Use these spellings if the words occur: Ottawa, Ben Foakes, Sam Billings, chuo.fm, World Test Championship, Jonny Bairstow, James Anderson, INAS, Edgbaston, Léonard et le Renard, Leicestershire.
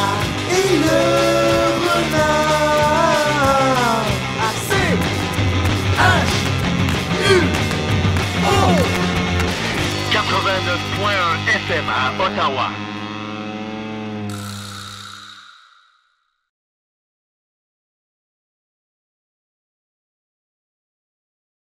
Léonard et le Renard. C-H-U-O 89.1 FM à Ottawa.